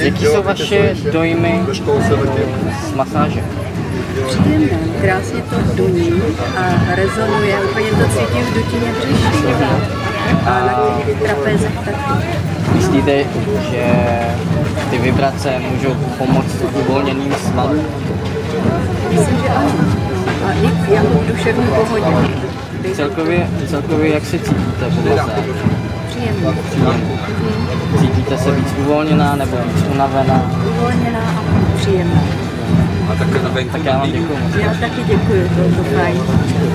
Jaké jsou vaše dojmy z masáže? Příjemné, krásně to duní a rezonuje, úplně to cítím v dutině břišní a na těch trapezech taky. Myslíte, že ty vibrace můžou pomoct uvolněným svalům? Myslím, že ano. A i jako v duševní pohodě. Celkově jak se cítíte v masáži? Příjemné. Cítíte se víc uvolněná nebo víc unavená? Uvolněná a příjemná. Tak já vám děkuji. Já taky děkuji, to bylo fajn.